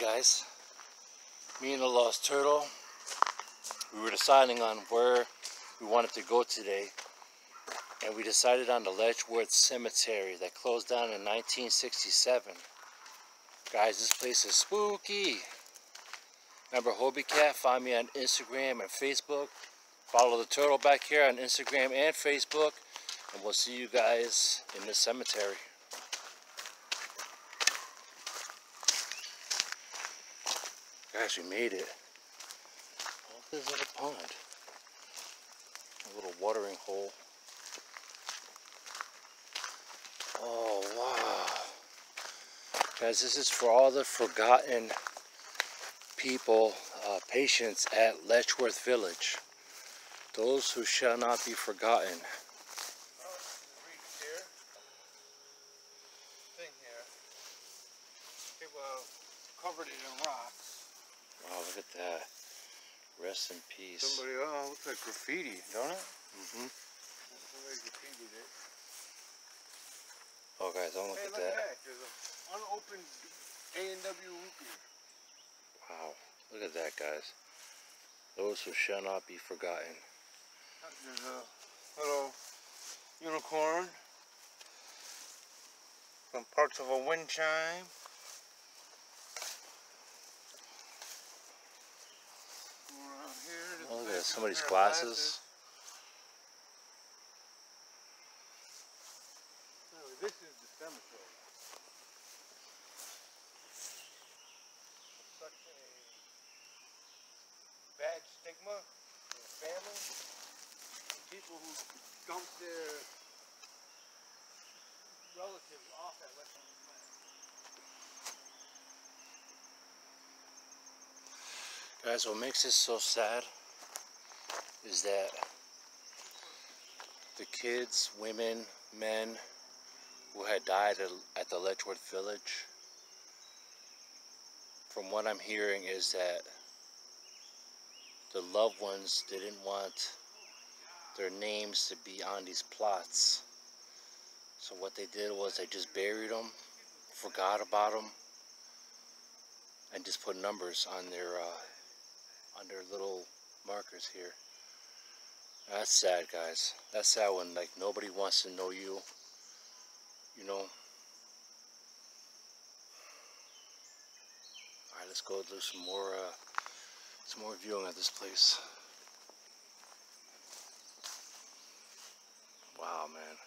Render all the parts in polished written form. guys, me and the Lost Turtle, we were deciding on where we wanted to go today, and we decided on the Letchworth Cemetery that closed down in 1967. Guys, this place is spooky. Remember Hobie Cat? Find me on Instagram and Facebook. Follow the turtle back here on Instagram and Facebook, and we'll see you guys in the cemetery. Guys, we made it. This is a pond. A little watering hole. Oh, wow. Guys, this is for all the forgotten people, patients at Letchworth Village. Those who shall not be forgotten. Rest in peace. Somebody, oh, it looks like graffiti, don't it? Mm-hmm. Somebody graffitied it. Oh, guys, don't look at that. Hey, look at that. There's an unopened A&W root. Wow. Look at that, guys. Those who shall not be forgotten. There's a little unicorn. Some parts of a wind chime. Oh, look at somebody's glasses. No, this is the cemetery. It's such a bad stigma in the family. People who dump their relatives off at Western. Guys, what makes this so sad is that the kids, women, men who had died at the Letchworth Village, from what I'm hearing is that the loved ones didn't want their names to be on these plots. So what they did was they just buried them, forgot about them, and just put numbers on their little markers here. That's sad, guys. That's sad when, like, nobody wants to know you, you know. Alright, let's go do some more viewing at this place. Wow, man.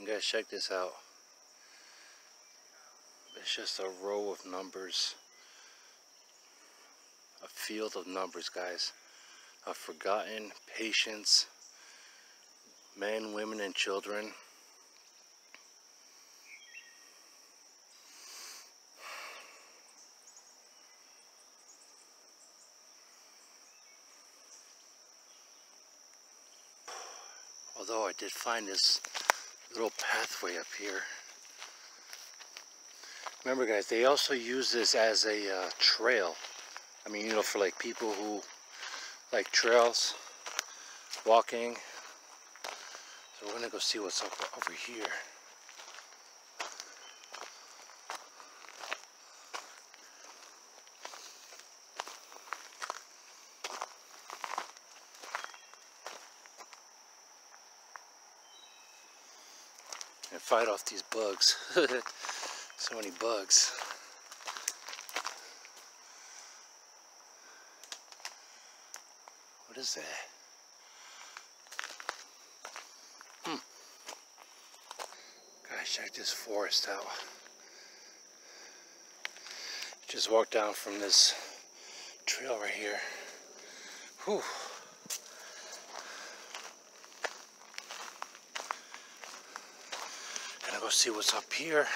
You guys check this out. It's just a row of numbers, a field of numbers, guys, of forgotten patients, men, women, and children. Although I did find this little pathway up here. Remember, guys, they also use this as a trail. I mean, you know, for like people who like trails, walking. So we're gonna go see what's up over here. And fight off these bugs. So many bugs. What is that? Guys, check this forest out. Just walked down from this trail right here. Whew. Gonna go see what's up here.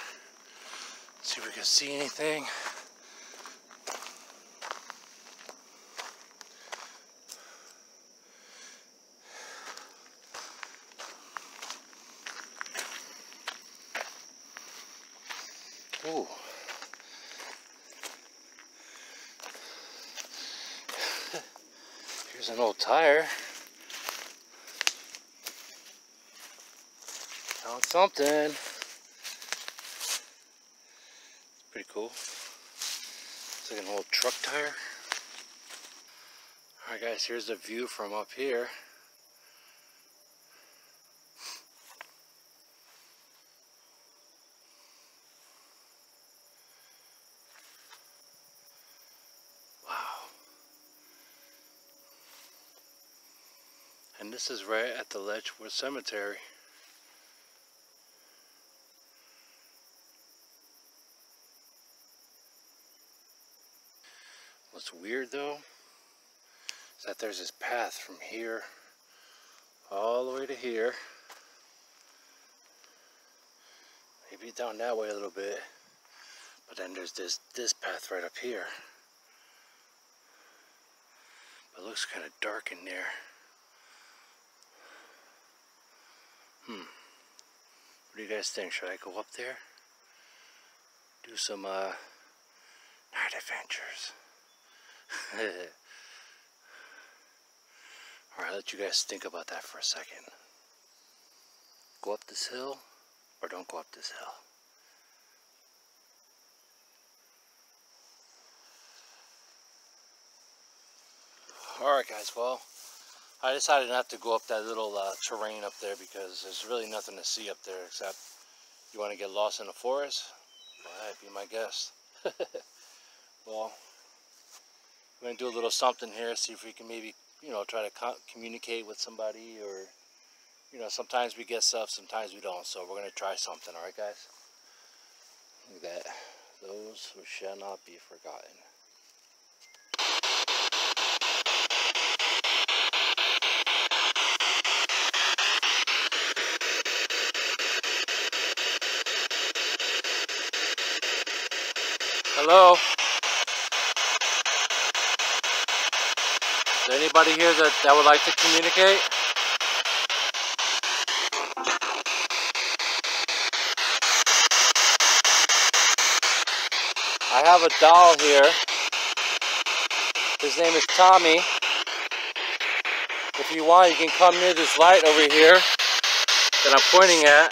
See if we can see anything. Ooh. Here's an old tire. I Found something. It's pretty cool. It's like an old truck tire. Alright guys, here's the view from up here. And this is right at the Letchworth Cemetery. What's weird though is that there's this path from here all the way to here. Maybe down that way a little bit. But then there's this path right up here. But it looks kind of dark in there. What do you guys think? Should I go up there? Do some night adventures? Alright, I'll let you guys think about that for a second. Go up this hill or don't go up this hill? Alright guys, well, I decided not to go up that little terrain up there because there's really nothing to see up there except you want to get lost in the forest? Well, that'd be my guess. Well, we're going to do a little something here, see if we can maybe, you know, try to communicate with somebody or, you know, sometimes we get stuff, sometimes we don't. So we're going to try something, alright guys? Look at that. Those who shall not be forgotten. Hello? Is there anybody here that would like to communicate? I have a doll here. His name is Tommy. If you want, you can come near this light over here that I'm pointing at.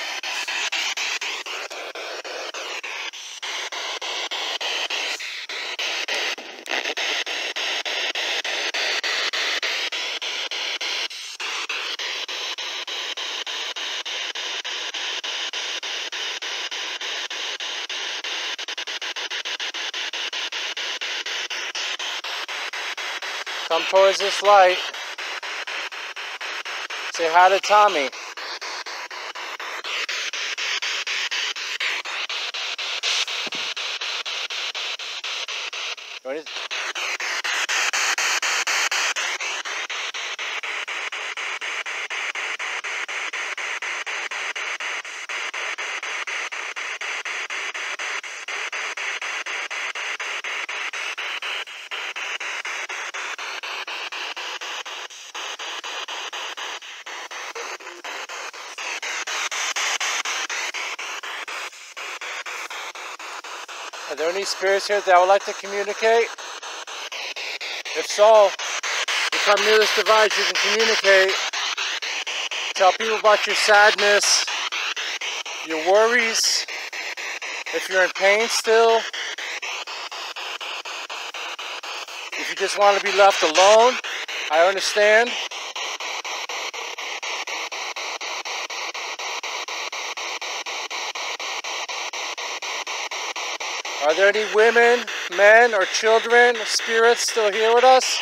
Come towards this light. Say hi to Tommy. Are there any spirits here that would like to communicate? If so, you come near this device, you can communicate. Tell people about your sadness, your worries, if you're in pain still. If you just want to be left alone, I understand. Are there any women, men, or children, spirits still here with us?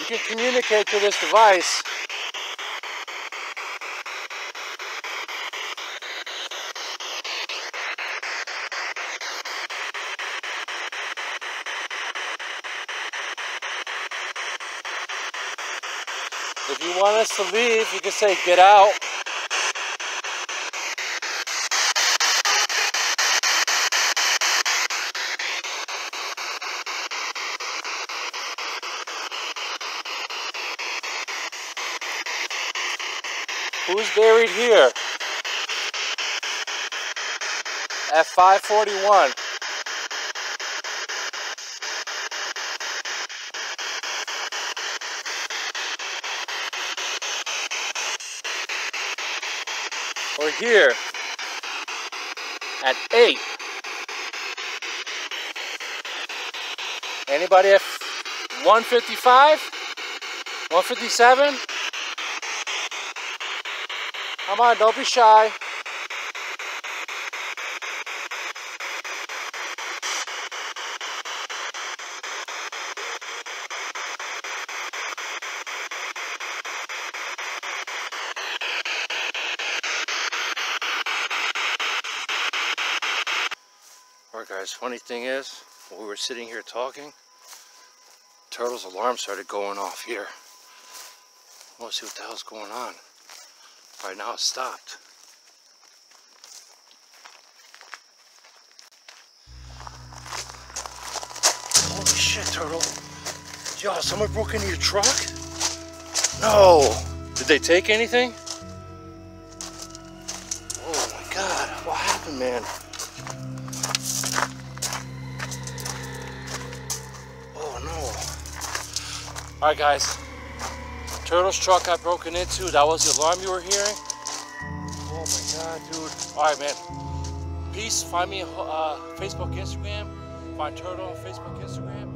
You can communicate through this device. If you want us to leave, you can say, get out. Who's buried here? at 5:41. We're here at 8. Anybody at 1:55? 1:57? Come on, don't be shy. Alright guys, funny thing is, while we were sitting here talking, Turtle's alarm started going off here. I want to see what the hell's going on. Right now it stopped. Holy shit, Turtle. Yo, someone broke into your truck? No! Did they take anything? Oh my god, what happened, man? Oh no. Alright guys. Turtle's truck got broken into. That was the alarm you were hearing. Oh my god, dude. Alright, man. Peace. Find me on Facebook, Instagram. Find Turtle on Facebook, Instagram.